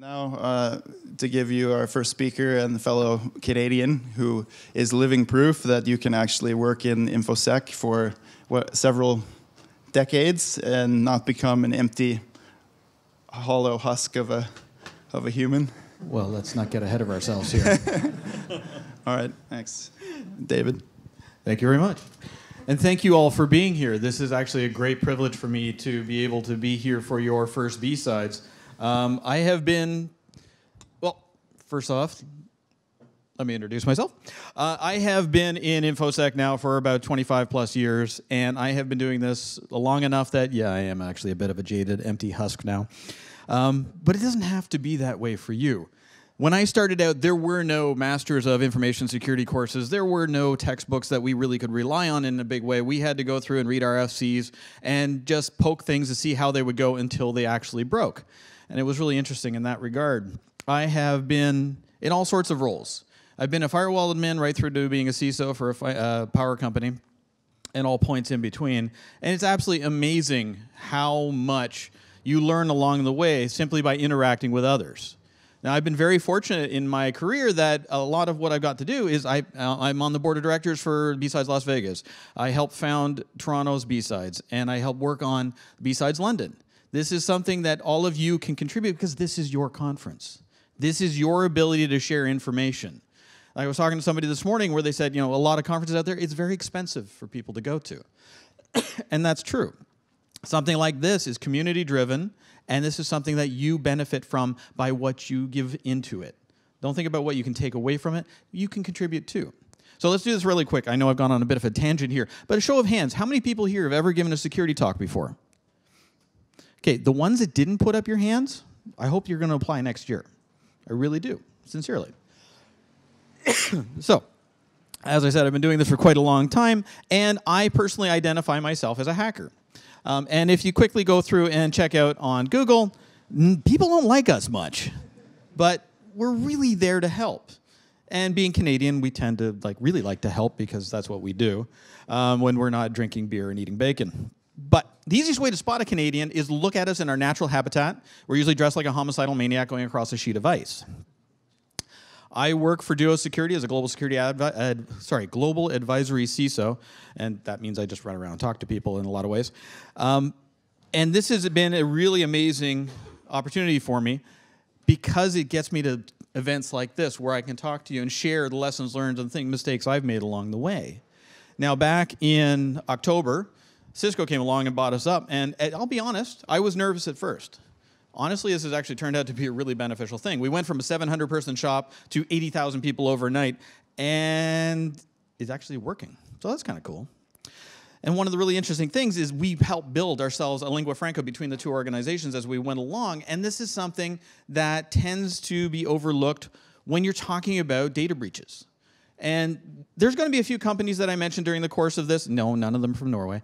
Now, to give you our first speaker and fellow Canadian who is living proof that you can actually work in InfoSec for several decades and not become an empty, hollow husk of a human. Well, let's not get ahead of ourselves here. All right, thanks, David. Thank you very much. And thank you all for being here. This is actually a great privilege for me to be able to be here for your first B-sides. I have been, well, first off, let me introduce myself. I have been in InfoSec now for about 25 plus years, and I have been doing this long enough that, yeah, I am actually a bit of a jaded, empty husk now. But it doesn't have to be that way for you. When I started out, there were no Masters of Information Security courses. There were no textbooks that we really could rely on in a big way. We had to go through and read our FCs and just poke things to see how they would go until they actually broke. And it was really interesting in that regard. I have been in all sorts of roles. I've been a firewall admin right through to being a CISO for a power company and all points in between. And it's absolutely amazing how much you learn along the way simply by interacting with others. Now, I've been very fortunate in my career that a lot of what I've got to do is I'm on the board of directors for B-Sides Las Vegas. I helped found Toronto's B-Sides, and I helped work on B-Sides London. This is something that all of you can contribute because this is your conference. This is your ability to share information. I was talking to somebody this morning where they said, you know, a lot of conferences out there, it's very expensive for people to go to. And that's true. Something like this is community-driven, and this is something that you benefit from by what you give into it. Don't think about what you can take away from it. You can contribute too. So let's do this really quick. I know I've gone on a bit of a tangent here, but a show of hands. How many people here have ever given a security talk before? Okay, the ones that didn't put up your hands, I hope you're going to apply next year. I really do, sincerely. So, as I said, I've been doing this for quite a long time, and I personally identify myself as a hacker. And if you quickly go through and check out on Google, people don't like us much, but we're really there to help. And being Canadian, we tend to really like to help because that's what we do when we're not drinking beer and eating bacon. But the easiest way to spot a Canadian is look at us in our natural habitat. We're usually dressed like a homicidal maniac going across a sheet of ice. I work for Duo Security as a global security global advisory CISO, and that means I just run around and talk to people in a lot of ways. And this has been a really amazing opportunity for me because it gets me to events like this where I can talk to you and share the lessons learned and mistakes I've made along the way. Now, back in October, Cisco came along and bought us up, and I'll be honest, I was nervous at first. Honestly, this has actually turned out to be a really beneficial thing. We went from a 700-person shop to 80,000 people overnight, and it's actually working. So that's kind of cool. And one of the really interesting things is we helped build ourselves a lingua franca between the two organizations as we went along, and this is something that tends to be overlooked when you're talking about data breaches. And there's going to be a few companies that I mentioned during the course of this, no, none of them from Norway,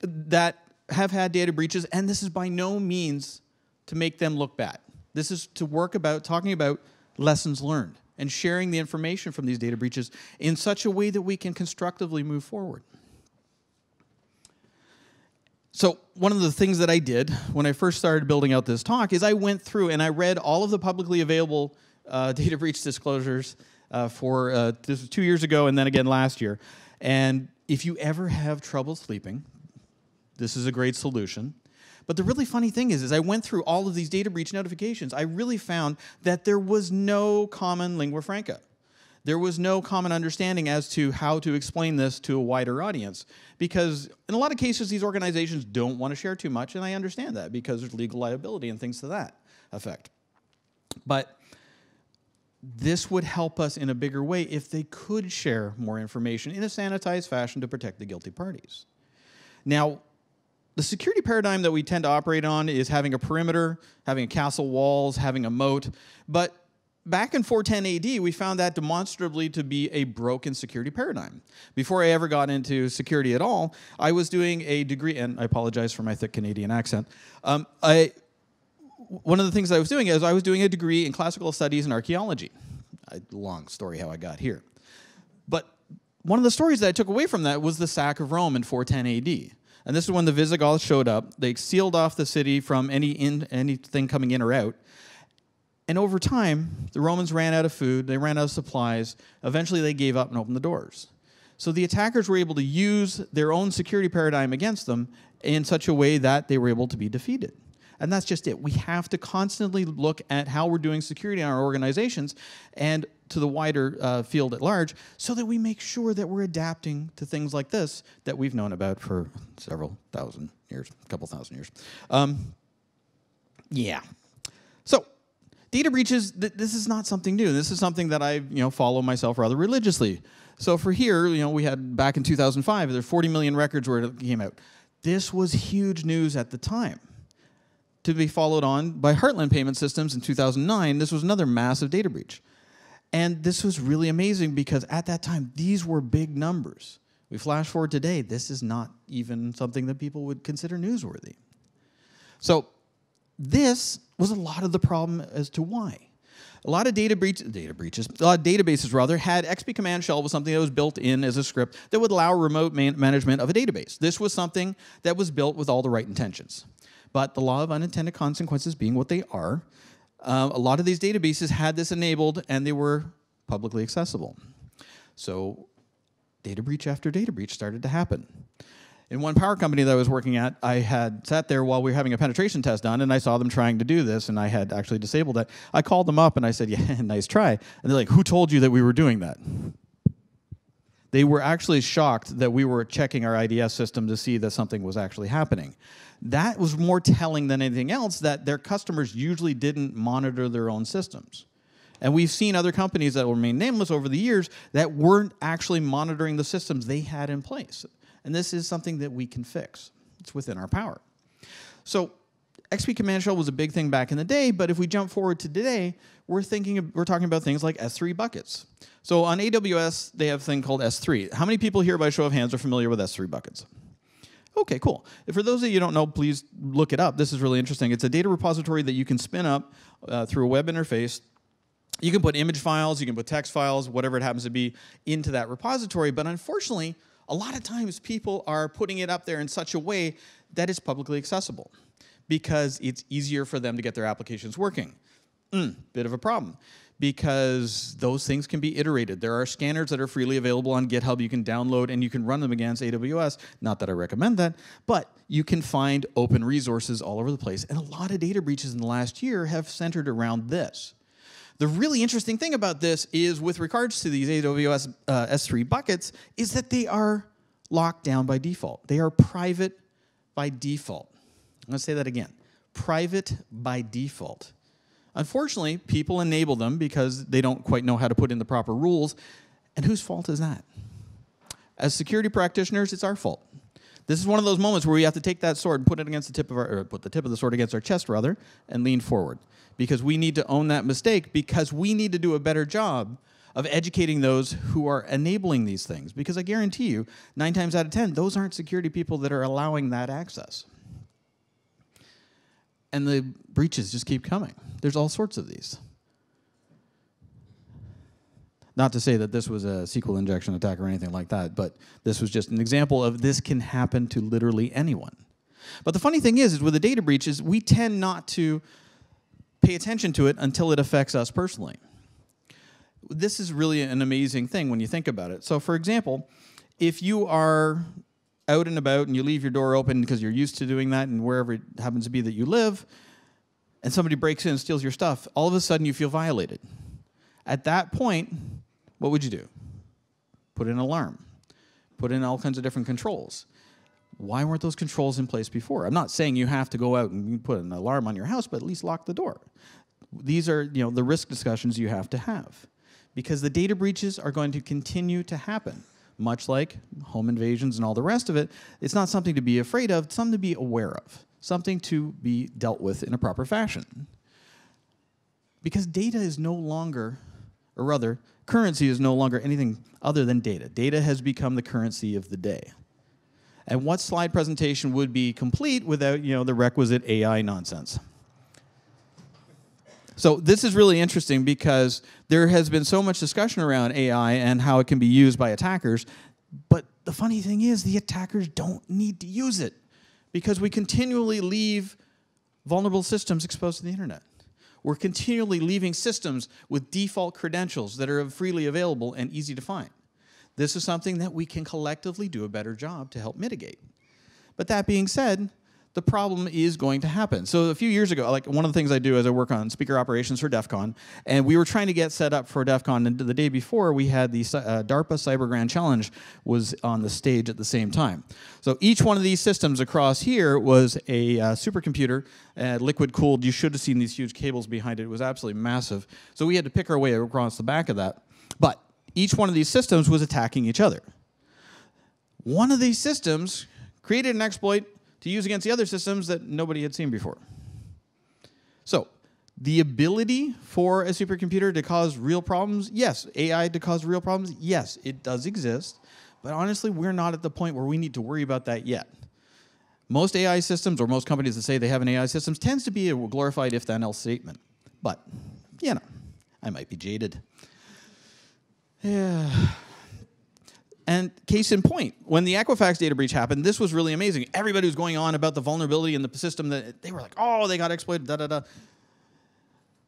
that have had data breaches, and this is by no means to make them look bad. This is to work about talking about lessons learned and sharing the information from these data breaches in such a way that we can constructively move forward. So one of the things that I did when I first started building out this talk is I went through and I read all of the publicly available data breach disclosures for this was 2 years ago and then again last year. And if you ever have trouble sleeping, this is a great solution. But the really funny thing is I went through all of these data breach notifications. I really found that there was no common lingua franca. There was no common understanding as to how to explain this to a wider audience. Because in a lot of cases, these organizations don't want to share too much, and I understand that because there's legal liability and things to that effect. But this would help us in a bigger way if they could share more information in a sanitized fashion to protect the guilty parties. Now, the security paradigm that we tend to operate on is having a perimeter, having a castle walls, having a moat. But back in 410 AD, we found that demonstrably to be a broken security paradigm. Before I ever got into security at all, I was doing a degree, and I apologize for my thick Canadian accent. One of the things I was doing is I was doing a degree in classical studies and archaeology. A long story how I got here. But one of the stories that I took away from that was the sack of Rome in 410 AD. And this is when the Visigoths showed up. They sealed off the city from anything coming in or out. And over time, the Romans ran out of food, they ran out of supplies, eventually they gave up and opened the doors. So the attackers were able to use their own security paradigm against them in such a way that they were able to be defeated. And that's just it. We have to constantly look at how we're doing security in our organizations and to the wider field at large so that we make sure that we're adapting to things like this that we've known about for several thousand years, a couple thousand years. So data breaches, this is not something new. This is something that I follow myself rather religiously. So for here, we had back in 2005, there were 40 million records where it came out. This was huge news at the time. To be followed on by Heartland Payment Systems in 2009, this was another massive data breach. And this was really amazing because at that time, these were big numbers. We flash forward today, this is not even something that people would consider newsworthy. So this was a lot of the problem as to why. A lot of databases had XP command shell was something that was built in as a script that would allow remote management of a database. This was something that was built with all the right intentions. But the law of unintended consequences being what they are, a lot of these databases had this enabled and they were publicly accessible. So data breach after data breach started to happen. In one power company that I was working at, I had sat there while we were having a penetration test done, and I saw them trying to do this, and I had actually disabled it. I called them up, and I said, yeah, nice try. And they're like, who told you that we were doing that? They were actually shocked that we were checking our IDS system to see that something was actually happening. That was more telling than anything else, that their customers usually didn't monitor their own systems. And we've seen other companies that will remain nameless over the years that weren't actually monitoring the systems they had in place. And this is something that we can fix. It's within our power. So XP command shell was a big thing back in the day, but if we jump forward to today, we're talking about things like S3 buckets. So on AWS, they have a thing called S3. How many people here by show of hands are familiar with S3 buckets? Okay, cool. For those of you who don't know, please look it up. This is really interesting. It's a data repository that you can spin up through a web interface. You can put image files, you can put text files, whatever it happens to be, into that repository, but unfortunately, a lot of times people are putting it up there in such a way that it's publicly accessible because it's easier for them to get their applications working. Bit of a problem because those things can be iterated. There are scanners that are freely available on GitHub you can download and you can run them against AWS. Not that I recommend that, but you can find open resources all over the place. And a lot of data breaches in the last year have centered around this. The really interesting thing about this is with regards to these AWS S3 buckets is that they are locked down by default. They are private by default. I'm going to say that again. Private by default. Unfortunately, people enable them because they don't quite know how to put in the proper rules. And whose fault is that? As security practitioners, it's our fault. This is one of those moments where we have to take that sword and put it against the tip of our, or put the tip of the sword against our chest, rather, and lean forward. Because we need to own that mistake, because we need to do a better job of educating those who are enabling these things. Because I guarantee you, 9 times out of 10, those aren't security people that are allowing that access. And the breaches just keep coming. There's all sorts of these. Not to say that this was a SQL injection attack or anything like that, but this was just an example of this can happen to literally anyone. But the funny thing is with the data breaches, we tend not to pay attention to it until it affects us personally. This is really an amazing thing when you think about it. So for example, if you are out and about and you leave your door open because you're used to doing that and wherever it happens to be that you live, and somebody breaks in and steals your stuff, all of a sudden you feel violated. At that point, what would you do? Put in an alarm. Put in all kinds of different controls. Why weren't those controls in place before? I'm not saying you have to go out and put an alarm on your house, but at least lock the door. These are, the risk discussions you have to have. Because the data breaches are going to continue to happen, much like home invasions and all the rest of it. It's not something to be afraid of, it's something to be aware of, something to be dealt with in a proper fashion. Because data is no longer, or rather, currency is no longer anything other than data. Data has become the currency of the day. And what slide presentation would be complete without, the requisite AI nonsense? So this is really interesting because there has been so much discussion around AI and how it can be used by attackers, but the funny thing is the attackers don't need to use it because we continually leave vulnerable systems exposed to the internet. we're continually leaving systems with default credentials that are freely available and easy to find. This is something that we can collectively do a better job to help mitigate. But that being said, the problem is going to happen. So a few years ago, like one of the things I do is I work on speaker operations for DEF CON, and we were trying to get set up for DEF CON, and the day before we had the DARPA Cyber Grand Challenge was on the stage at the same time. So each one of these systems across here was a supercomputer, liquid cooled. You should have seen these huge cables behind it. It was absolutely massive. So we had to pick our way across the back of that. But each one of these systems was attacking each other. One of these systems created an exploit to use against the other systems that nobody had seen before. So the ability for a supercomputer to cause real problems, yes. AI to cause real problems, yes, it does exist. But honestly, we're not at the point where we need to worry about that yet. Most AI systems, or most companies that say they have an AI system, tends to be a glorified if-then-else statement. But, you know, I might be jaded. Yeah. And case in point, when the Equifax data breach happened, this was really amazing. Everybody was going on about the vulnerability in the system that they were like, oh, they got exploited, da-da-da.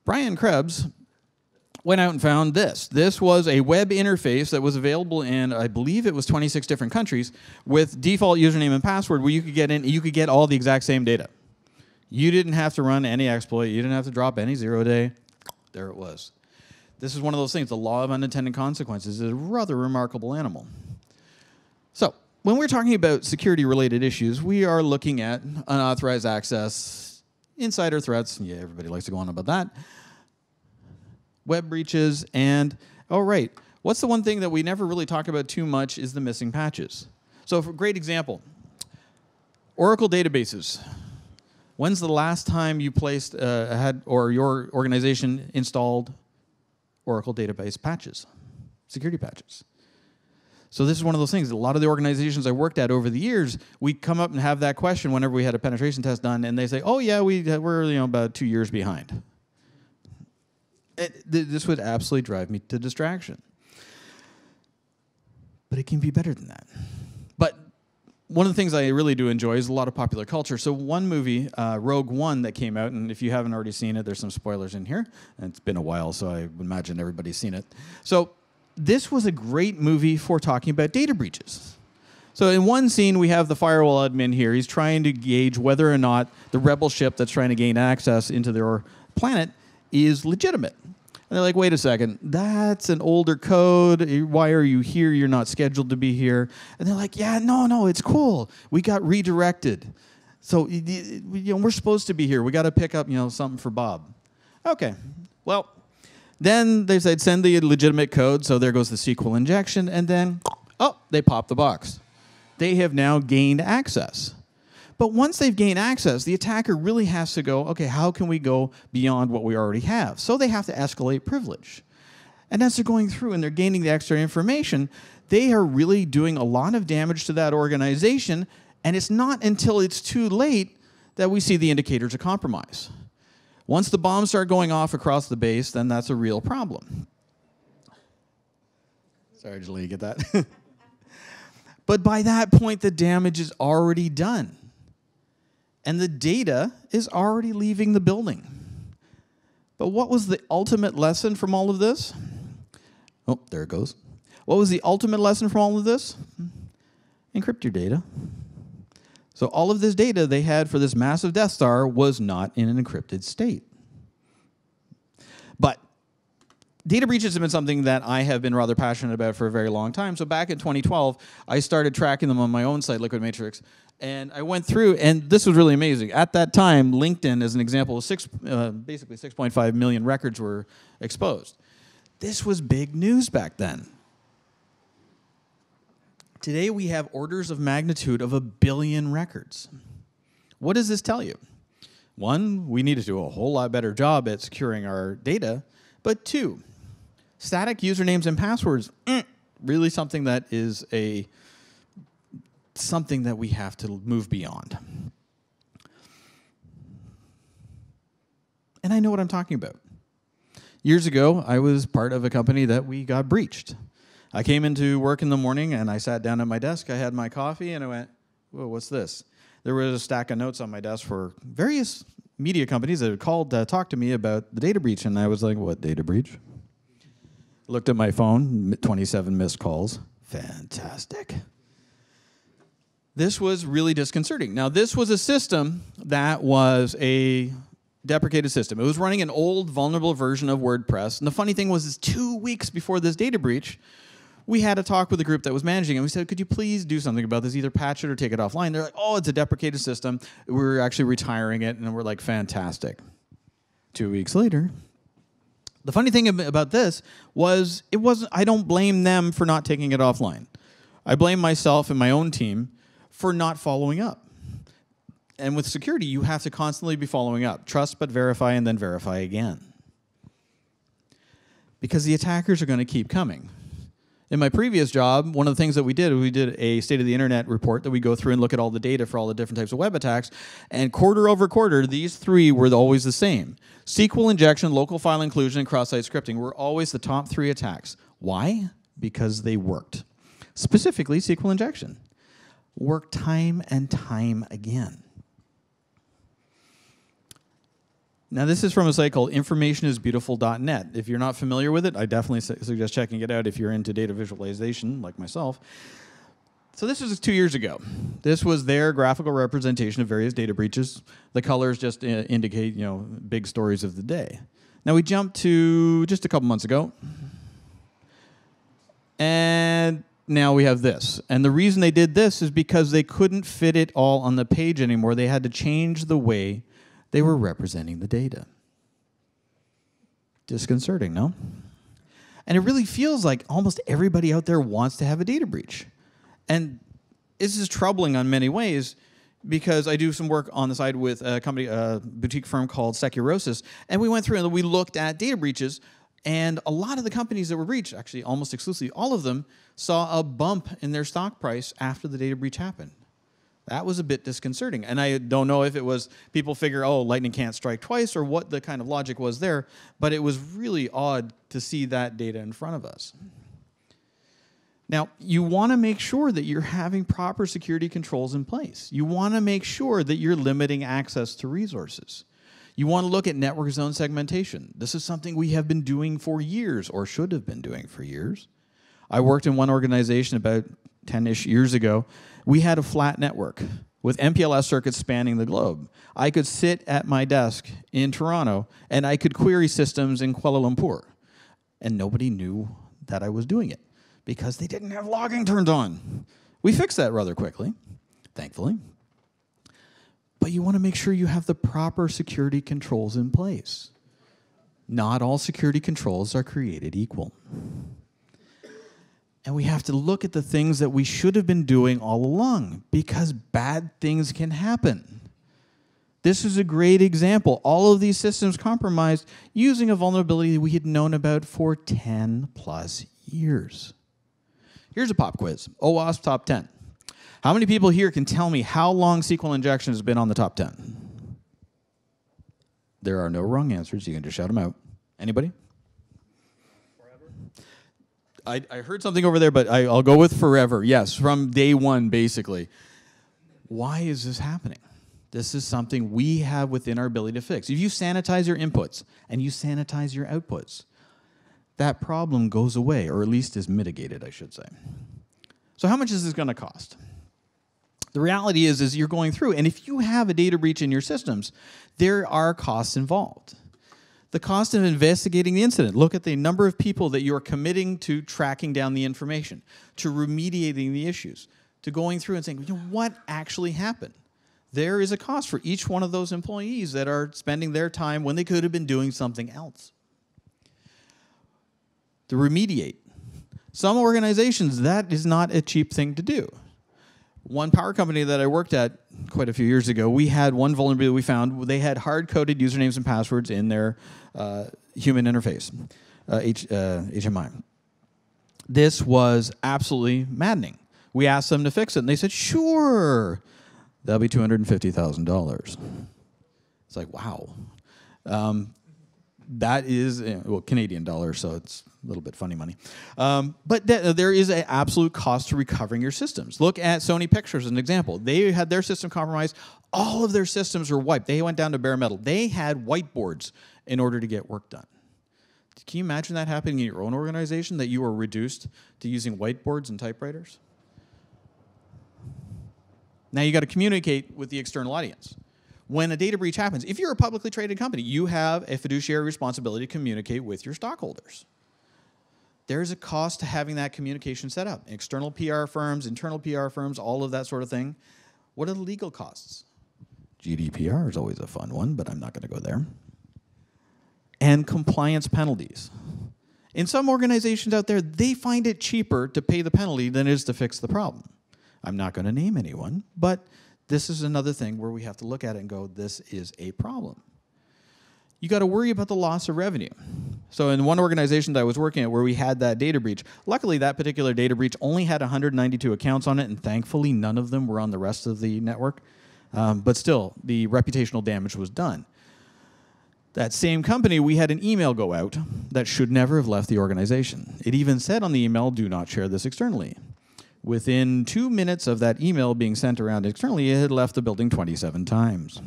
Brian Krebs went out and found this. This was a web interface that was available in, I believe it was 26 different countries, with default username and password where you could get in, you could get all the exact same data. You didn't have to run any exploit. You didn't have to drop any zero-day. There it was. This is one of those things, the law of unintended consequences is a rather remarkable animal. So when we're talking about security-related issues, we are looking at unauthorized access, insider threats, yeah, everybody likes to go on about that, web breaches, and, oh, right, what's the one thing that we never really talk about too much is the missing patches. So for a great example, Oracle databases. When's the last time you placed, had, or your organization installed Oracle database patches, security patches? So this is one of those things. A lot of the organizations I worked at over the years, we'd come up and have that question whenever we had a penetration test done, and they say, oh, yeah, we're about 2 years behind. This would absolutely drive me to distraction. But it can be better than that. But one of the things I really do enjoy is a lot of popular culture. So one movie, Rogue One, that came out, and if you haven't already seen it, there's some spoilers in here. And it's been a while, so I imagine everybody's seen it. So this was a great movie for talking about data breaches. So in one scene, we have the firewall admin here. He's trying to gauge whether or not the rebel ship that's trying to gain access into their planet is legitimate. And they're like, wait a second, that's an older code. Why are you here? You're not scheduled to be here. And they're like, yeah, no, it's cool. We got redirected. So we're supposed to be here. We got to pick up something for Bob. Okay, well, then they said send the legitimate code. So there goes the SQL injection. And then, oh, they pop the box. They have now gained access. But once they've gained access, the attacker really has to go, okay, how can we go beyond what we already have? So they have to escalate privilege. And as they're going through and they're gaining the extra information, they are really doing a lot of damage to that organization, and it's not until it's too late that we see the indicators of compromise. Once the bombs start going off across the base, then that's a real problem. Sorry, Julie, you get that? But by that point, the damage is already done. And the data is already leaving the building. But what was the ultimate lesson from all of this? Oh, there it goes. What was the ultimate lesson from all of this? Encrypt your data. So all of this data they had for this massive Death Star was not in an encrypted state. But data breaches have been something that I have been rather passionate about for a very long time. So back in 2012, I started tracking them on my own site, Liquid Matrix. And I went through, and this was really amazing. At that time, LinkedIn, as an example, basically 6.5 million records were exposed. This was big news back then. Today, we have orders of magnitude of 1 billion records. What does this tell you? One, we need to do a whole lot better job at securing our data. But two, static usernames and passwords, really something that is something that we have to move beyond. And I know what I'm talking about. Years ago, I was part of a company that we got breached. I came into work in the morning, and I sat down at my desk. I had my coffee, and I went, whoa, what's this? There was a stack of notes on my desk for various media companies that had called to talk to me about the data breach, and I was like, what data breach? Looked at my phone, 27 missed calls. Fantastic. This was really disconcerting. Now, this was a system that was a deprecated system. It was running an old, vulnerable version of WordPress. And the funny thing was, is 2 weeks before this data breach, we had a talk with the group that was managing, and we said, could you please do something about this? Either patch it or take it offline. They're like, oh, it's a deprecated system. We're actually retiring it. And we're like, fantastic. 2 weeks later. The funny thing about this was it wasn't, I don't blame them for not taking it offline. I blame myself and my own team for not following up. And with security, you have to constantly be following up. Trust but verify, and then verify again. Because the attackers are going to keep coming. In my previous job, one of the things that we did, a State of the Internet report that we go through and look at all the data for all the different types of web attacks, and quarter over quarter, these three were always the same. SQL injection, local file inclusion, and cross-site scripting were always the top three attacks. Why? Because they worked. Specifically, SQL injection worked time and time again. Now, this is from a site called informationisbeautiful.net. If you're not familiar with it, I definitely suggest checking it out if you're into data visualization, like myself. So this was 2 years ago. This was their graphical representation of various data breaches. The colors just indicate, you know, big stories of the day. Now, we jumped to just a couple months ago. And now we have this. And the reason they did this is because they couldn't fit it all on the page anymore. They had to change the way they were representing the data. Disconcerting, no? And it really feels like almost everybody out there wants to have a data breach. And this is troubling on many ways, because I do some work on the side with a company, a boutique firm called Securosis, and we went through and we looked at data breaches, and a lot of the companies that were breached, actually almost exclusively all of them, saw a bump in their stock price after the data breach happened. That was a bit disconcerting. And I don't know if it was people figure, oh, lightning can't strike twice, or what the kind of logic was there, but it was really odd to see that data in front of us. Now, you want to make sure that you're having proper security controls in place. You want to make sure that you're limiting access to resources. You want to look at network zone segmentation. This is something we have been doing for years, or should have been doing for years. I worked in one organization about 10-ish years ago. We had a flat network with MPLS circuits spanning the globe. I could sit at my desk in Toronto, and I could query systems in Kuala Lumpur. And nobody knew that I was doing it, because they didn't have logging turned on. We fixed that rather quickly, thankfully. But you want to make sure you have the proper security controls in place. Not all security controls are created equal. And we have to look at the things that we should have been doing all along, because bad things can happen. This is a great example. All of these systems compromised using a vulnerability we had known about for 10 plus years. Here's a pop quiz, OWASP top 10. How many people here can tell me how long SQL injection has been on the top 10? There are no wrong answers. You can just shout them out. Anybody? I heard something over there, but I'll go with forever. Yes, from day one, basically. Why is this happening? This is something we have within our ability to fix. If you sanitize your inputs and you sanitize your outputs, that problem goes away, or at least is mitigated, I should say. So how much is this going to cost? The reality is you're going through, and if you have a data breach in your systems, there are costs involved. The cost of investigating the incident. Look at the number of people that you're committing to tracking down the information, to remediating the issues, to going through and saying, you know, what actually happened? There is a cost for each one of those employees that are spending their time when they could have been doing something else. To remediate. Some organizations, that is not a cheap thing to do. One power company that I worked at quite a few years ago, we had one vulnerability we found. They had hard-coded usernames and passwords in their human interface, HMI. This was absolutely maddening. We asked them to fix it, and they said, sure, that'll be $250,000. It's like, wow. that is, well, Canadian dollar, so it's a little bit funny money. But there is an absolute cost to recovering your systems. Look at Sony Pictures as an example. They had their system compromised. All of their systems were wiped. They went down to bare metal. They had whiteboards in order to get work done. Can you imagine that happening in your own organization, that you are reduced to using whiteboards and typewriters? Now you got to communicate with the external audience. When a data breach happens, if you're a publicly traded company, you have a fiduciary responsibility to communicate with your stockholders. There's a cost to having that communication set up. External PR firms, internal PR firms, all of that sort of thing. What are the legal costs? GDPR is always a fun one, but I'm not going to go there. And compliance penalties. In some organizations out there, they find it cheaper to pay the penalty than it is to fix the problem. I'm not going to name anyone, but this is another thing where we have to look at it and go, this is a problem. You got to worry about the loss of revenue. So in one organization that I was working at where we had that data breach, luckily that particular data breach only had 192 accounts on it, and thankfully none of them were on the rest of the network. But still, the reputational damage was done. That same company, we had an email go out that should never have left the organization. It even said on the email, do not share this externally. Within 2 minutes of that email being sent around externally, it had left the building 27 times.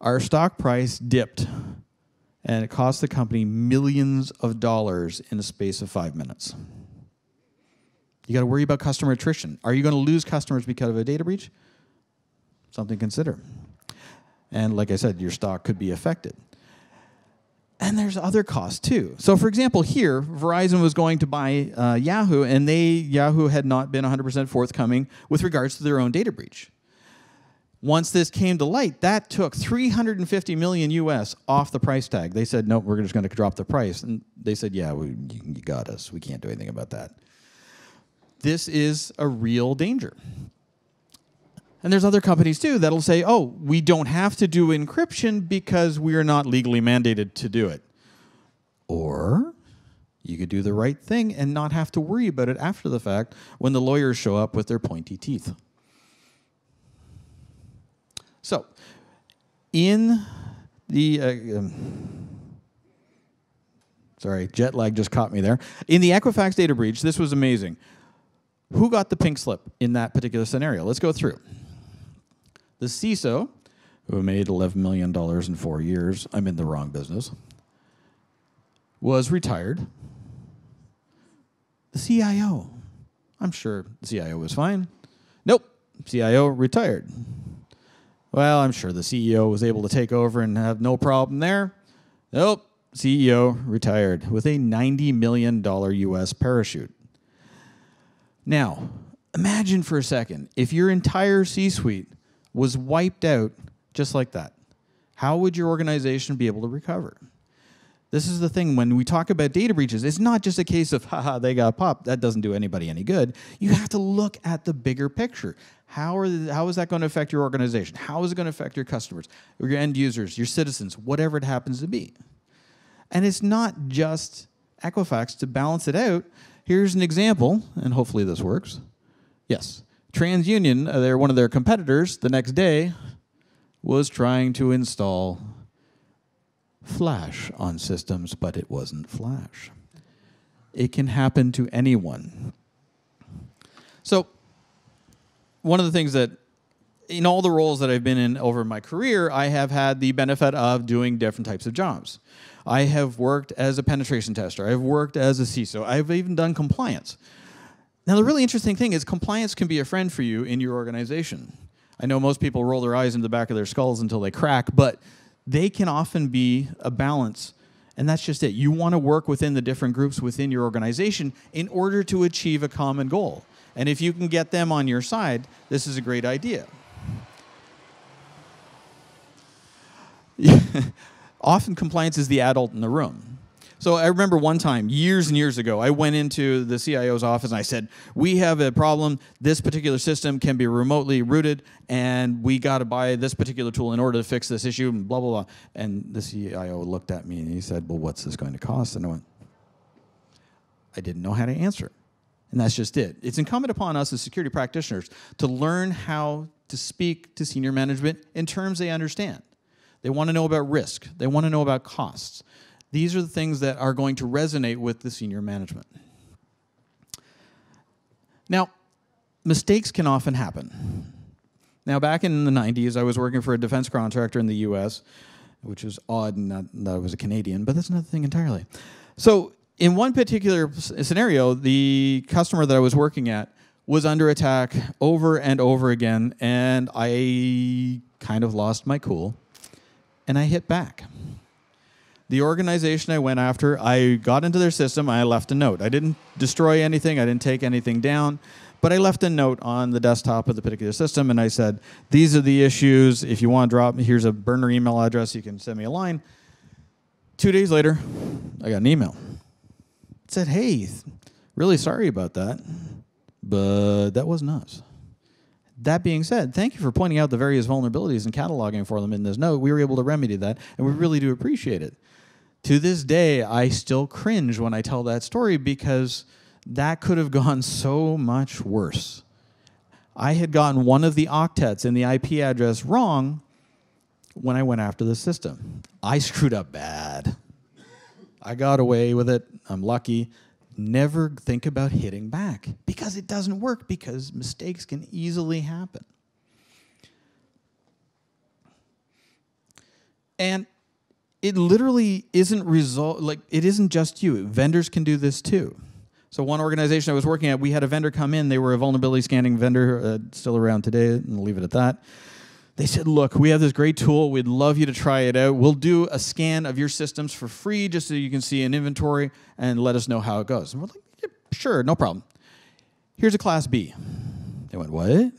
Our stock price dipped, and it cost the company millions of dollars in a space of 5 minutes. You got to worry about customer attrition. Are you going to lose customers because of a data breach? Something to consider. And like I said, your stock could be affected. And there's other costs too. So for example, here, Verizon was going to buy Yahoo, and Yahoo had not been 100% forthcoming with regards to their own data breach. Once this came to light, that took $350 million US off the price tag. They said, no, we're just going to drop the price. And they said, yeah, you got us. We can't do anything about that. This is a real danger. And there's other companies too that'll say, oh, we don't have to do encryption because we're not legally mandated to do it. Or you could do the right thing and not have to worry about it after the fact when the lawyers show up with their pointy teeth. So in the... sorry, jet lag just caught me there. In the Equifax data breach, this was amazing. Who got the pink slip in that particular scenario? Let's go through. The CISO, who made $11 million in 4 years, I'm in the wrong business, was retired. The CIO, I'm sure the CIO was fine. Nope, CIO retired. Well, I'm sure the CEO was able to take over and have no problem there. Nope, CEO retired with a $90 million US parachute. Now, imagine for a second, if your entire C-suite was wiped out just like that, how would your organization be able to recover? This is the thing, when we talk about data breaches, it's not just a case of, haha, they got popped. That doesn't do anybody any good. You have to look at the bigger picture. How is that going to affect your organization? How is it going to affect your customers, or your end users, your citizens, whatever it happens to be? And it's not just Equifax to balance it out. Here's an example, and hopefully this works. Yes. TransUnion, one of their competitors, the next day was trying to install Flash on systems, but it wasn't Flash. It can happen to anyone. So one of the things that, in all the roles that I've been in over my career, I have had the benefit of doing different types of jobs. I have worked as a penetration tester. I've worked as a CISO. I've even done compliance. Now, the really interesting thing is compliance can be a friend for you in your organization. I know most people roll their eyes into the back of their skulls until they crack, but they can often be a balance, and that's just it. You want to work within the different groups within your organization in order to achieve a common goal. And if you can get them on your side, this is a great idea. Often compliance is the adult in the room. So I remember one time, years and years ago, I went into the CIO's office and I said, we have a problem. This particular system can be remotely rooted, and we got to buy this particular tool in order to fix this issue, and blah, blah, blah. And the CIO looked at me and he said, well, what's this going to cost? And I went, I didn't know how to answer. And that's just it. It's incumbent upon us as security practitioners to learn how to speak to senior management in terms they understand. They want to know about risk. They want to know about costs. These are the things that are going to resonate with the senior management. Now, mistakes can often happen. Now, back in the 90s, I was working for a defense contractor in the US, which is odd, not that I was a Canadian, but that's another thing entirely. So in one particular scenario, the customer that I was working at was under attack over and over again, and I kind of lost my cool, and I hit back. The organization I went after, I got into their system, I left a note. I didn't destroy anything, I didn't take anything down, but I left a note on the desktop of the particular system, and I said, these are the issues, if you want to drop me, here's a burner email address, you can send me a line. 2 days later, I got an email. It said, hey, really sorry about that, but that wasn't us. That being said, thank you for pointing out the various vulnerabilities and cataloging for them in this note. We were able to remedy that, and we really do appreciate it. To this day, I still cringe when I tell that story because that could have gone so much worse. I had gotten one of the octets in the IP address wrong when I went after the system. I screwed up bad. I got away with it. I'm lucky. Never think about hitting back because it doesn't work, because mistakes can easily happen. And it literally isn't it isn't just you. Vendors can do this too. So one organization I was working at, we had a vendor come in. They were a vulnerability scanning vendor, still around today, and I'll leave it at that. They said, look, we have this great tool. We'd love you to try it out. We'll do a scan of your systems for free just so you can see an inventory and let us know how it goes. And we're like, yeah, sure, no problem. Here's a class B. They went, what?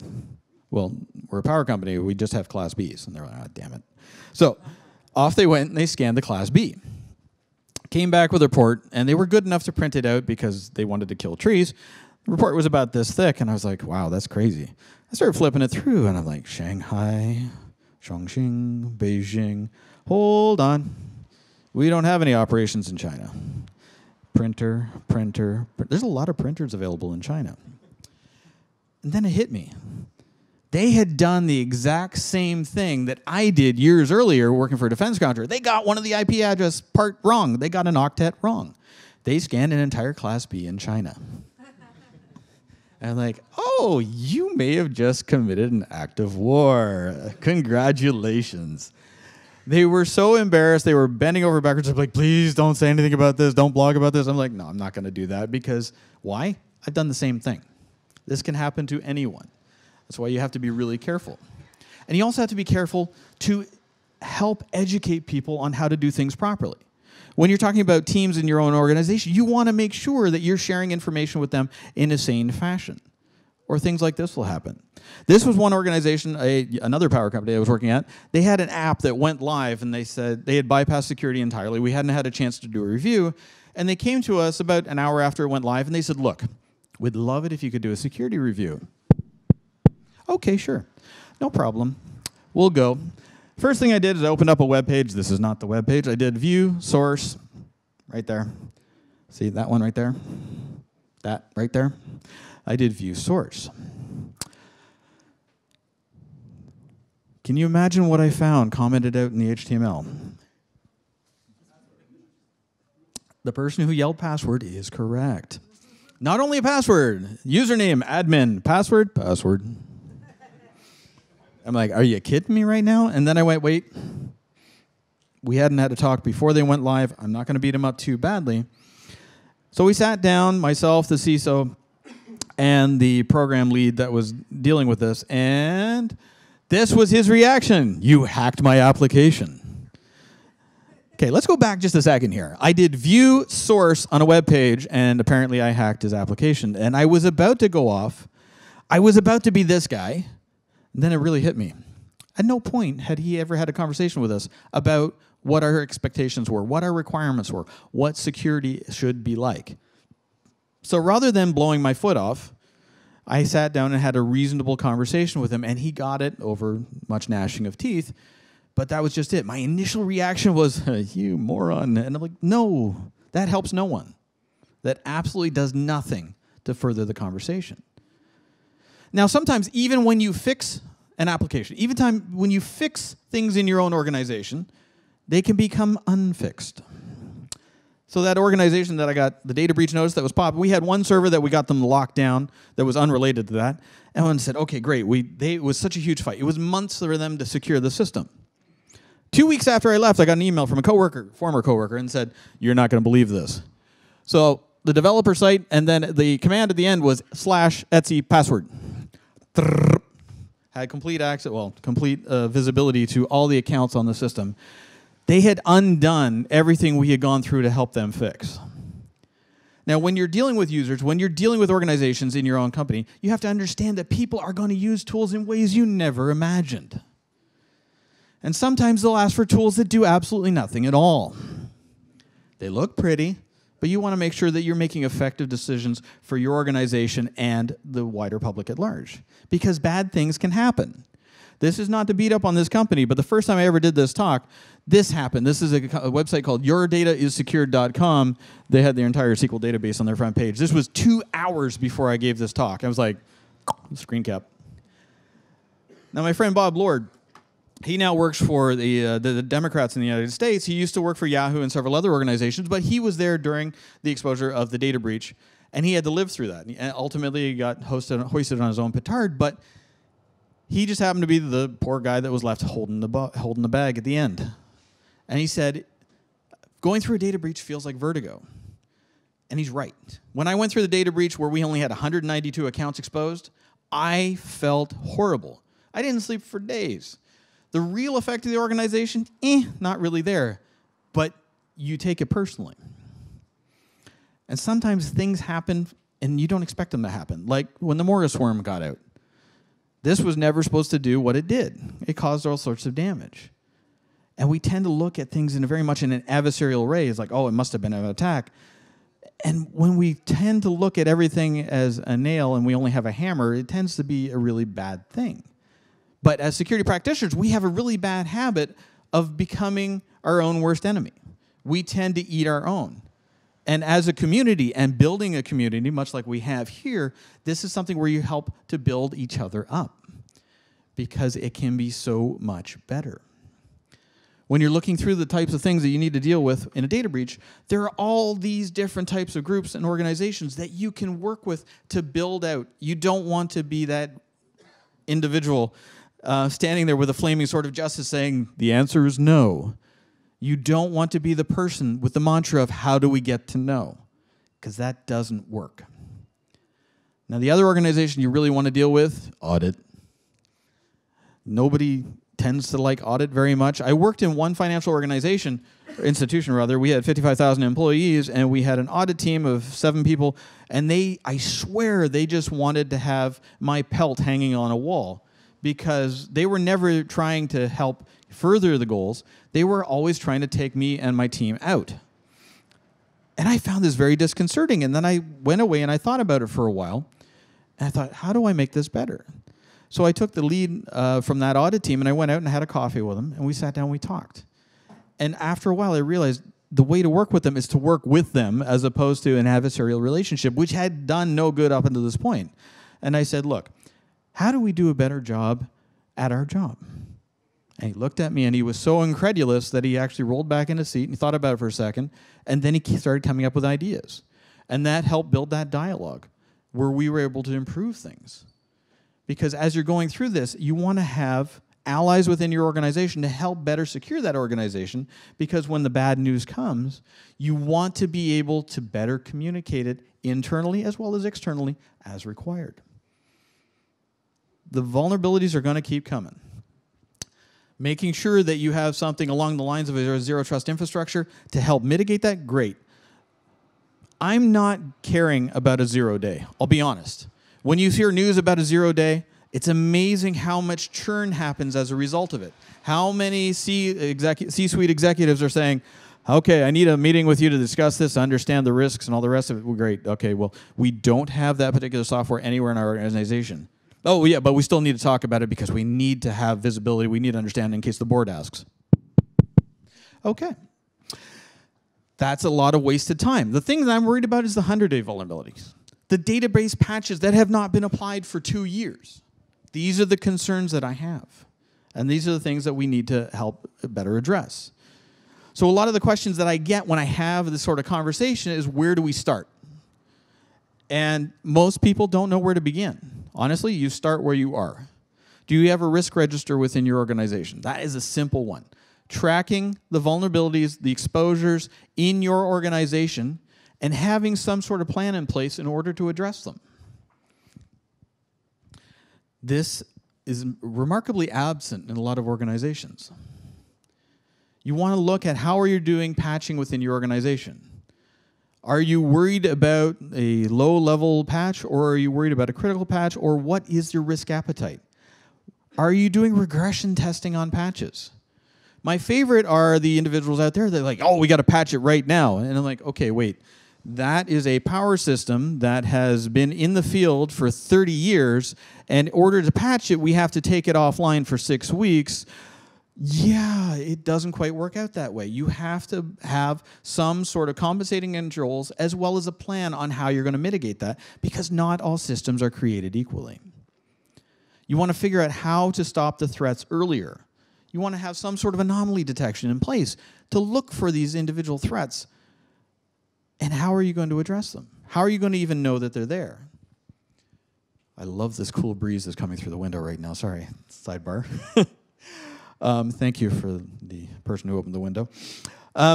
Well, we're a power company. We just have class Bs. And they're like, oh, damn it. So off they went, and they scanned the class B. Came back with a report, and they were good enough to print it out because they wanted to kill trees. The report was about this thick, and I was like, wow, that's crazy. I started flipping it through, and I'm like, Shanghai, Chongqing, Beijing. Hold on. We don't have any operations in China. Printer, printer. There's a lot of printers available in China. And then it hit me. They had done the exact same thing that I did years earlier working for a defense contractor. They got one of the IP address part wrong. They got an octet wrong. They scanned an entire class B in China. And I'm like, oh, you may have just committed an act of war. Congratulations. They were so embarrassed. They were bending over backwards. I'm like, please don't say anything about this. Don't blog about this. I'm like, no, I'm not going to do that because why? I've done the same thing. This can happen to anyone. That's why you have to be really careful. And you also have to be careful to help educate people on how to do things properly. When you're talking about teams in your own organization, you want to make sure that you're sharing information with them in a sane fashion, or things like this will happen. This was one organization, another power company I was working at. They had an app that went live, and they said they had bypassed security entirely. We hadn't had a chance to do a review, and they came to us about an hour after it went live, and they said, look, we'd love it if you could do a security review. Okay, sure. No problem. We'll go. First thing I did is I opened up a web page. This is not the web page. I did view, source, right there. See that one right there? That right there? I did view source. Can you imagine what I found commented out in the HTML? The person who yelled password is correct. Not only a password, username, admin, password, password. I'm like, are you kidding me right now? And then I went, wait, we hadn't had a talk before they went live. I'm not going to beat them up too badly. So we sat down, myself, the CISO, and the program lead that was dealing with this. And this was his reaction. You hacked my application. Okay, let's go back just a second here. I did view source on a web page, and apparently I hacked his application. And I was about to go off. I was about to be this guy. And then it really hit me. At no point had he ever had a conversation with us about what our expectations were, what our requirements were, what security should be like. So rather than blowing my foot off, I sat down and had a reasonable conversation with him, and he got it over much gnashing of teeth, but that was just it. My initial reaction was, you moron. And I'm like, no, that helps no one. That absolutely does nothing to further the conversation. Now, sometimes even when you fix an application. Even time when you fix things in your own organization, they can become unfixed. So that organization that I got the data breach notice that was popped, we had one server that we got them locked down that was unrelated to that. Everyone said, okay, great. It was such a huge fight. It was months for them to secure the system. 2 weeks after I left, I got an email from a coworker, former coworker, and said, you're not going to believe this. So the developer site, and then the command at the end was /etsy password. Had complete access, well, complete visibility to all the accounts on the system. They had undone everything we had gone through to help them fix. Now, when you're dealing with users, when you're dealing with organizations in your own company, you have to understand that people are going to use tools in ways you never imagined. And sometimes they'll ask for tools that do absolutely nothing at all. They look pretty, but you want to make sure that you're making effective decisions for your organization and the wider public at large, because bad things can happen. This is not to beat up on this company, but the first time I ever did this talk, this happened. This is a website called yourdataissecured.com. They had their entire SQL database on their front page. This was 2 hours before I gave this talk. I was like, screen cap. Now, my friend Bob Lord, he now works for the Democrats in the United States. He used to work for Yahoo and several other organizations, but he was there during the exposure of the data breach, and he had to live through that. And ultimately, he got hoisted on his own petard, but he just happened to be the poor guy that was left holding the bag at the end. And he said, going through a data breach feels like vertigo. And he's right. When I went through the data breach where we only had 192 accounts exposed, I felt horrible. I didn't sleep for days. The real effect of the organization, not really there. But you take it personally. And sometimes things happen and you don't expect them to happen. Like when the Morris worm got out. This was never supposed to do what it did. It caused all sorts of damage. And we tend to look at things in a very much in an adversarial way. It's like, oh, it must have been an attack. And when we tend to look at everything as a nail and we only have a hammer, it tends to be a really bad thing. But as security practitioners, we have a really bad habit of becoming our own worst enemy. We tend to eat our own. And as a community and building a community, much like we have here, this is something where you help to build each other up because it can be so much better. When you're looking through the types of things that you need to deal with in a data breach, there are all these different types of groups and organizations that you can work with to build out. You don't want to be that individual standing there with a flaming sword of justice saying, the answer is no. You don't want to be the person with the mantra of how do we get to know, because that doesn't work. Now, the other organization you really want to deal with, audit. Nobody tends to like audit very much. I worked in one financial organization, or institution rather. We had 55,000 employees, and we had an audit team of 7 people, and I swear they just wanted to have my pelt hanging on a wall, because they were never trying to help further the goals. They were always trying to take me and my team out. And I found this very disconcerting. And then I went away and I thought about it for a while. And I thought, how do I make this better? So I took the lead from that audit team and I went out and had a coffee with them. And we sat down and we talked. And after a while, I realized the way to work with them is to work with them as opposed to an adversarial relationship, which had done no good up until this point. And I said, look, how do we do a better job at our job? And he looked at me, and he was so incredulous that he actually rolled back in his seat, and he thought about it for a second, and then he started coming up with ideas. And that helped build that dialogue where we were able to improve things. Because as you're going through this, you want to have allies within your organization to help better secure that organization, because when the bad news comes, you want to be able to better communicate it internally as well as externally as required. The vulnerabilities are going to keep coming. Making sure that you have something along the lines of a zero trust infrastructure to help mitigate that, great. I'm not caring about a zero day, I'll be honest. When you hear news about a zero day, it's amazing how much churn happens as a result of it. How many C-suite executives are saying, okay, I need a meeting with you to discuss this, understand the risks and all the rest of it. Well, great, okay, well, we don't have that particular software anywhere in our organization. Oh, yeah, but we still need to talk about it because we need to have visibility. We need to understand in case the board asks. Okay. That's a lot of wasted time. The thing that I'm worried about is the 100-day vulnerabilities. The database patches that have not been applied for 2 years. these are the concerns that I have. And these are the things that we need to help better address. So a lot of the questions that I get when I have this sort of conversation is, where do we start? And most people don't know where to begin. Honestly, you start where you are. Do you have a risk register within your organization? That is a simple one. Tracking the vulnerabilities, the exposures in your organization, and having some sort of plan in place in order to address them. This is remarkably absent in a lot of organizations. You want to look at how are you doing patching within your organization. Are you worried about a low-level patch, or are you worried about a critical patch, or what is your risk appetite? Are you doing regression testing on patches? My favorite are the individuals out there that are like, oh, we got to patch it right now. And I'm like, okay, wait. That is a power system that has been in the field for 30 years. And in order to patch it, we have to take it offline for 6 weeks. Yeah, it doesn't quite work out that way. You have to have some sort of compensating controls as well as a plan on how you're going to mitigate that, because not all systems are created equally. You want to figure out how to stop the threats earlier. You want to have some sort of anomaly detection in place to look for these individual threats. And how are you going to address them? How are you going to even know that they're there? I love this cool breeze that's coming through the window right now. Sorry, sidebar. Thank you for the person who opened the window. A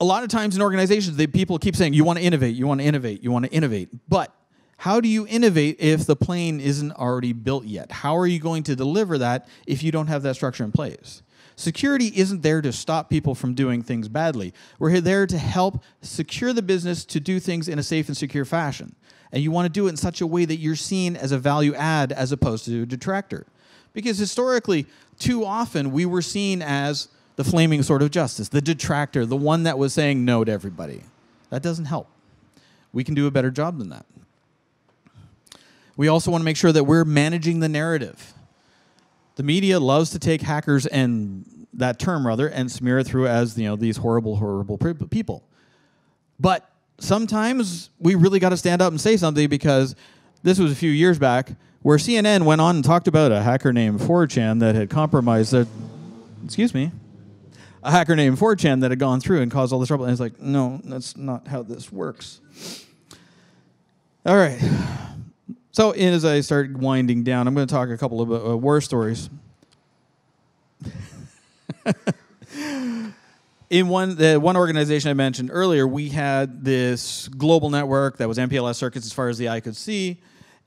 lot of times in organizations, people keep saying, you want to innovate, you want to innovate, you want to innovate. But how do you innovate if the plane isn't already built yet? How are you going to deliver that if you don't have that structure in place? Security isn't there to stop people from doing things badly. We're there to help secure the business to do things in a safe and secure fashion. And you want to do it in such a way that you're seen as a value add as opposed to a detractor. Because historically, too often, we were seen as the flaming sword of justice, the detractor, the one that was saying no to everybody. That doesn't help. We can do a better job than that. We also want to make sure that we're managing the narrative. The media loves to take hackers and that term, rather, and smear it through as, you know, these horrible, horrible people. But sometimes we really got to stand up and say something, because this was a few years back where CNN went on and talked about a hacker named 4chan that had compromised their, excuse me, a hacker named 4chan that had gone through and caused all this trouble. And it's like, no, that's not how this works. All right. So as I start winding down, I'm going to talk a couple of war stories. In the one organization I mentioned earlier, we had this global network that was MPLS circuits as far as the eye could see.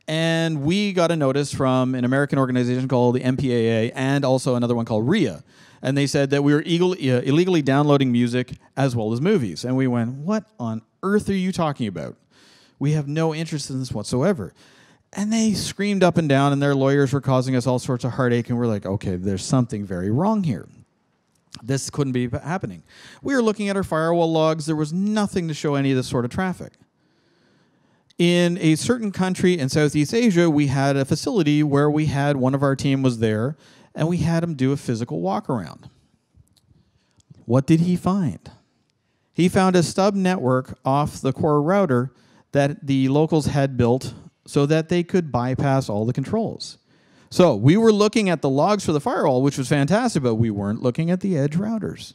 And we got a notice from an American organization called the MPAA and also another one called RIAA. And they said that we were illegally downloading music as well as movies. And we went, what on earth are you talking about? We have no interest in this whatsoever. And they screamed up and down, and their lawyers were causing us all sorts of heartache, and we're like, okay, there's something very wrong here. This couldn't be happening. We were looking at our firewall logs. There was nothing to show any of this sort of traffic. In a certain country in Southeast Asia, we had a facility where we had one of our team was there, and we had him do a physical walk around. What did he find? He found a stub network off the core router that the locals had built so that they could bypass all the controls. So we were looking at the logs for the firewall, which was fantastic, but we weren't looking at the edge routers.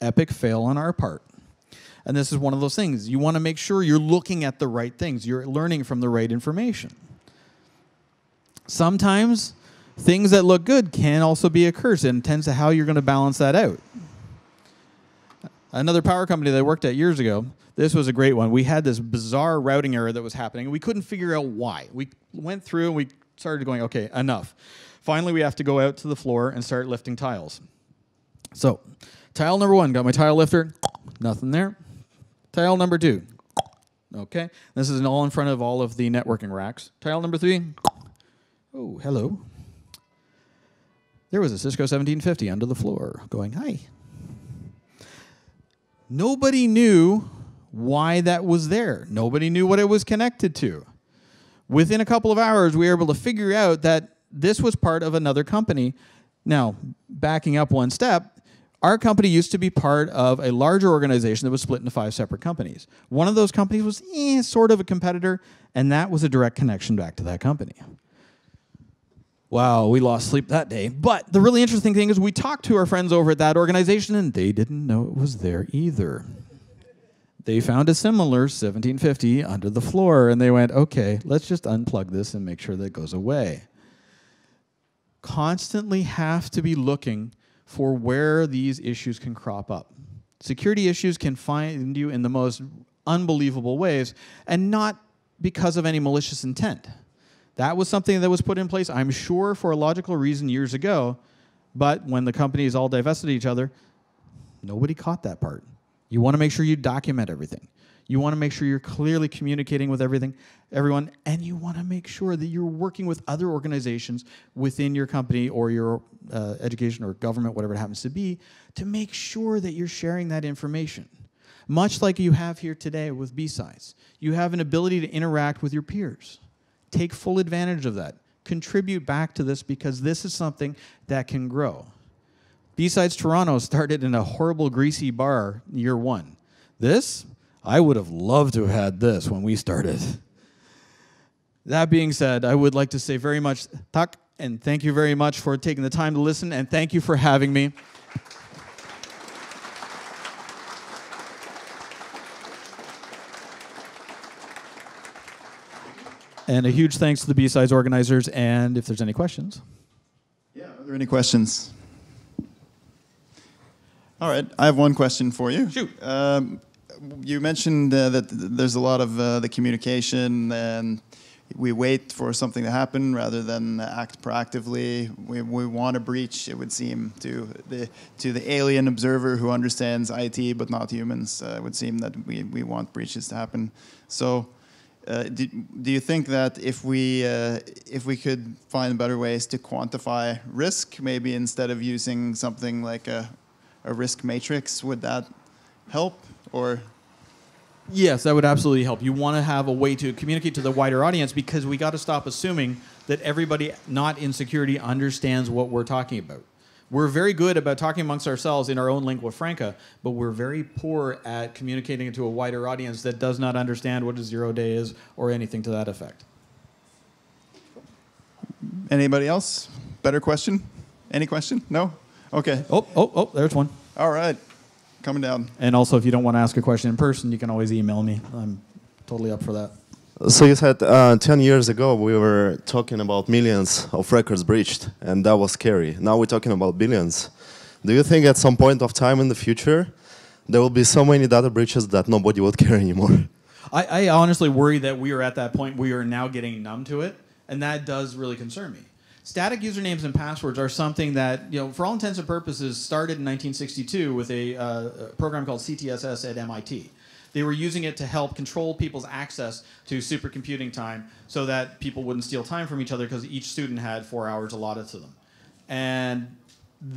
Epic fail on our part. And this is one of those things. You want to make sure you're looking at the right things. You're learning from the right information. Sometimes things that look good can also be a curse, and it depends on how you're going to balance that out. Another power company that I worked at years ago, this was a great one. We had this bizarre routing error that was happening, and we couldn't figure out why. We went through and we started going, okay, enough. Finally, we have to go out to the floor and start lifting tiles. So, tile number one, got my tile lifter, nothing there. Tile number two, okay. This is all in front of all of the networking racks. Tile number three, oh, hello. There was a Cisco 1750 under the floor going, hi. Nobody knew why that was there. Nobody knew what it was connected to. Within a couple of hours, we were able to figure out that this was part of another company. Now, backing up one step, our company used to be part of a larger organization that was split into 5 separate companies. One of those companies was sort of a competitor, and that was a direct connection back to that company. Wow, we lost sleep that day. But the really interesting thing is we talked to our friends over at that organization, and they didn't know it was there either. They found a similar 1750 under the floor, and they went, okay, let's just unplug this and make sure that it goes away. Constantly have to be looking for where these issues can crop up. Security issues can find you in the most unbelievable ways, and not because of any malicious intent. That was something that was put in place, I'm sure, for a logical reason years ago, but when the companies all divested each other, nobody caught that part. You want to make sure you document everything. You want to make sure you're clearly communicating with everyone, and you want to make sure that you're working with other organizations within your company or your education or government, whatever it happens to be, to make sure that you're sharing that information. Much like you have here today with B-Sides. You have an ability to interact with your peers. Take full advantage of that. Contribute back to this, because this is something that can grow. B-Sides Toronto started in a horrible, greasy bar year one. This, I would have loved to have had this when we started. That being said, I would like to say very much tak, and thank you very much for taking the time to listen, and thank you for having me. And a huge thanks to the B-Sides organizers, and if there's any questions. Yeah, are there any questions? All right, I have one question for you. Shoot. You mentioned that there's a lot of the communication, and we wait for something to happen rather than act proactively. We want a breach, it would seem, to the alien observer who understands IT but not humans. It would seem that we want breaches to happen. So. Do you think that if we could find better ways to quantify risk, maybe instead of using something like a risk matrix, would that help? Or yes, that would absolutely help. You want to have a way to communicate to the wider audience, because we got to stop assuming that everybody not in security understands what we're talking about. We're very good about talking amongst ourselves in our own lingua franca, but we're very poor at communicating it to a wider audience that does not understand what a 0-day is or anything to that effect. Anybody else? Better question? Any question? No? Okay. Oh, there's one. All right. Coming down. And also, if you don't want to ask a question in person, you can always email me. I'm totally up for that. So you said 10 years ago we were talking about millions of records breached, and that was scary. Now we're talking about billions. Do you think at some point of time in the future there will be so many data breaches that nobody will care anymore? I honestly worry that we are at that point. We are now getting numb to it, and that does really concern me. Static usernames and passwords are something that, you know, for all intents and purposes, started in 1962 with a program called CTSS at MIT. They were using it to help control people's access to supercomputing time so that people wouldn't steal time from each other, because each student had 4 hours allotted to them. And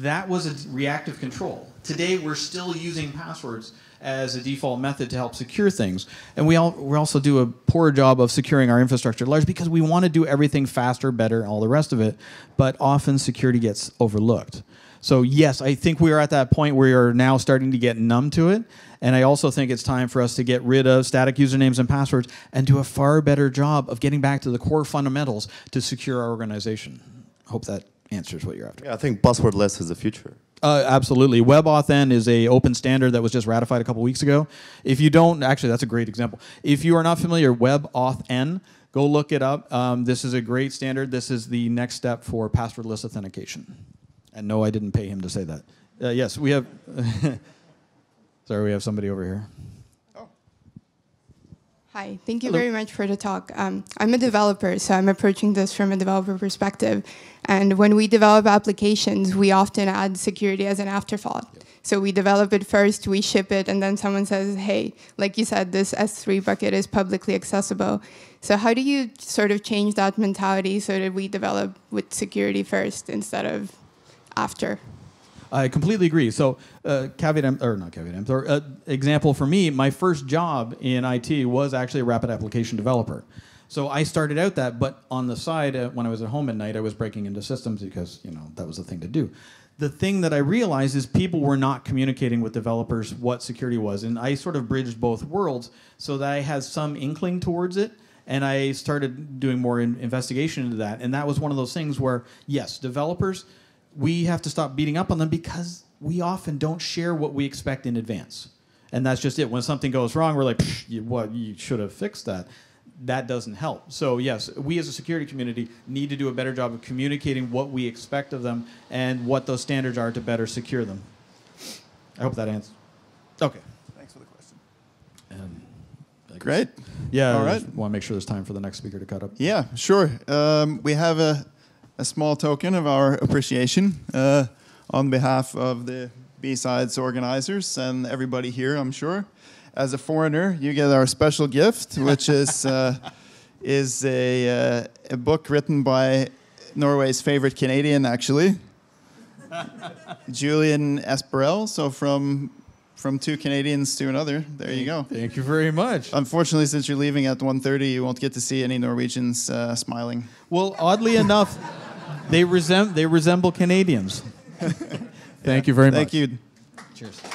that was a reactive control. Today, we're still using passwords as a default method to help secure things. And we also do a poor job of securing our infrastructure at large, because we want to do everything faster, better, and all the rest of it. But often, security gets overlooked. So yes, I think we are at that point where we are now starting to get numb to it. And I also think it's time for us to get rid of static usernames and passwords and do a far better job of getting back to the core fundamentals to secure our organization. Hope that answers what you're after. Yeah, I think passwordless is the future. Absolutely. WebAuthn is an open standard that was just ratified a couple weeks ago. If you don't, actually, that's a great example. If you are not familiar, WebAuthn, go look it up. This is a great standard. This is the next step for passwordless authentication. And no, I didn't pay him to say that. Yes, we have... Sorry, we have somebody over here. Oh. Hi, thank you very much for the talk. I'm a developer, so I'm approaching this from a developer perspective. And when we develop applications, we often add security as an afterthought. Yep. So we develop it first, we ship it, and then someone says, hey, like you said, this S3 bucket is publicly accessible. So how do you sort of change that mentality so that we develop with security first instead of after? I completely agree. So, example for me, my first job in IT was actually a rapid application developer. So I started out that, but on the side, when I was at home at night, I was breaking into systems because, you know, that was the thing to do. The thing that I realized is people were not communicating with developers what security was, and I sort of bridged both worlds so that I had some inkling towards it, And I started doing more investigation into that. And that was one of those things where, yes, developers, we have to stop beating up on them because we often don't share what we expect in advance. And that's just it. When something goes wrong, we're like, you should have fixed that. That doesn't help. So yes, we as a security community need to do a better job of communicating what we expect of them and what those standards are to better secure them. I hope that answers. Okay. Thanks for the question. Great. Yeah. All right. I want to make sure there's time for the next speaker to cut up. Yeah, sure. We have a small token of our appreciation on behalf of the B-Sides organizers and everybody here, I'm sure. As a foreigner, you get our special gift, which is a book written by Norway's favorite Canadian, actually, Julian Esparel. So from two Canadians to another, there you go. Thank you very much. Unfortunately, since you're leaving at 1:30, you won't get to see any Norwegians smiling. Well, oddly enough, they resemble Canadians. Thank you very much. Thank you. Cheers.